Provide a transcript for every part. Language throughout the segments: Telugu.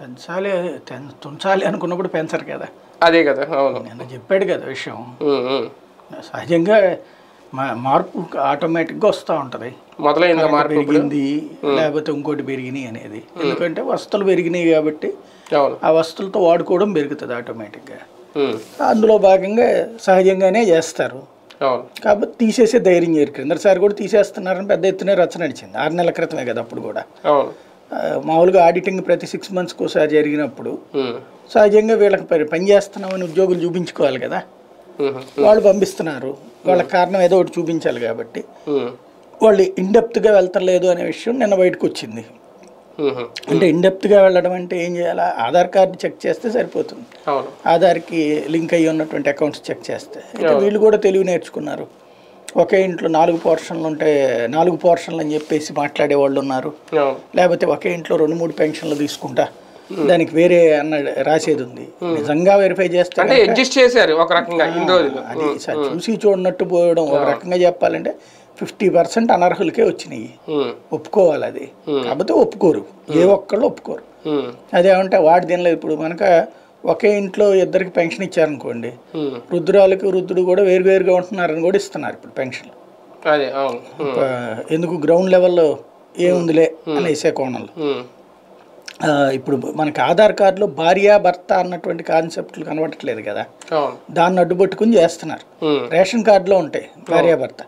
పెంచాలి తుంచాలి అనుకున్నప్పుడు పెంచరు కదా. అదే కదా నేను చెప్పాడు కదా విషయం. సహజంగా మార్పు ఆటోమేటిక్గా వస్తూ ఉంటుంది. మొదలైన మార్పు పెరిగింది లేకపోతే ఇంకోటి పెరిగినాయి అనేది, ఎందుకంటే వస్తువులు పెరిగినాయి కాబట్టి ఆ వస్తువులతో వాడుకోవడం పెరుగుతుంది ఆటోమేటిక్గా. అందులో భాగంగా సహజంగానే చేస్తారు. కాబట్టి తీసేసే ధైర్యం చేరు. కిందసారి కూడా తీసేస్తున్నారని పెద్ద ఎత్తున రచన నడిచింది 6 నెలల క్రితమే కదా. అప్పుడు కూడా మామూలుగా ఆడిటింగ్ ప్రతి 6 months ఒకసారి జరిగినప్పుడు సహజంగా వీళ్ళకి పని చేస్తున్నామని ఉద్యోగులు చూపించుకోవాలి కదా. వాళ్ళు పంపిస్తున్నారు, వాళ్ళకి కారణం ఏదో ఒకటి చూపించాలి కాబట్టి వాళ్ళు ఇన్డెప్త్గా వెళ్తలేదు అనే విషయం నిన్న బయటకు వచ్చింది. అంటే ఇన్డెప్త్గా వెళ్ళడం అంటే ఏం చేయాలి? ఆధార్ కార్డు చెక్ చేస్తే సరిపోతుంది, ఆధార్కి లింక్ అయ్యి ఉన్నటువంటి అకౌంట్స్ చెక్ చేస్తే. అయితే వీళ్ళు కూడా తెలివి నేర్చుకున్నారు. ఒకే ఇంట్లో 4 పోర్షన్లు ఉంటే 4 పోర్షన్లు అని చెప్పేసి మాట్లాడే వాళ్ళు ఉన్నారు. లేకపోతే ఒకే ఇంట్లో 2-3 పెన్షన్లు తీసుకుంటా దానికి వేరే అన్న రాసేది ఉంది. నిజంగా వెరిఫై చేస్తే అది చూసి చూడనట్టు పోవడం. ఒక రకంగా చెప్పాలంటే 50% అనర్హులకే వచ్చినాయి. ఒప్పుకోవాలి అది, కాకపోతే ఒప్పుకోరు, ఏ ఒక్కళ్ళు ఒప్పుకోరు. అదేమంటే వాడి దీనిలో ఇప్పుడు మనకు ఒకే ఇంట్లో ఇద్దరికి పెన్షన్ ఇచ్చారనుకోండి, వృద్ధురాలకు వృద్ధుడు కూడా వేరువేరుగా ఉంటున్నారని కూడా ఇస్తున్నారు ఇప్పుడు పెన్షన్లు. ఎందుకు గ్రౌండ్ లెవెల్లో ఏముందిలే అని వేసే కోణంలో. ఇప్పుడు మనకి ఆధార్ కార్డులో భార్య భర్త అన్నటువంటి కాన్సెప్ట్లు కనబడట్లేదు కదా, దాన్ని అడ్డుపట్టుకుని చేస్తున్నారు. రేషన్ కార్డులో ఉంటాయి భార్య భర్త,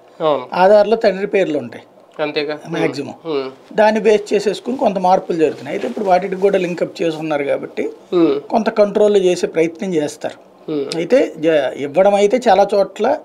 ఆధార్లో తండ్రి పేర్లు ఉంటాయి మ్యాక్సిమం. దాన్ని బేస్ చేసేసుకుని కొంత మార్పులు జరుగుతున్నాయి. అయితే ఇప్పుడు వాటికి కూడా లింకప్ చేసి ఉన్నారు కాబట్టి కొంత కంట్రోల్ చేసే ప్రయత్నం చేస్తారు. అయితే ఇవ్వడం అయితే చాలా చోట్ల